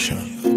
Aisha.